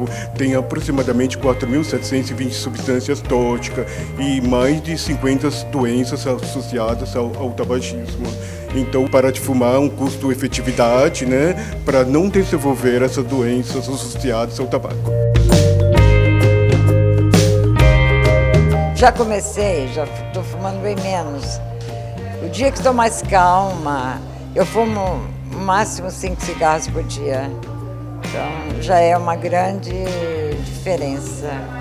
cigarro tem aproximadamente 4.720 substâncias tóxicas e mais de 50 doenças associadas ao tabagismo. Então, parar de fumar é um custo-efetividade, né, para não desenvolver essas doenças associadas ao tabaco. Já comecei, já estou fumando bem menos. O dia que estou mais calma, eu fumo no máximo 5 cigarros por dia. Então, já é uma grande diferença.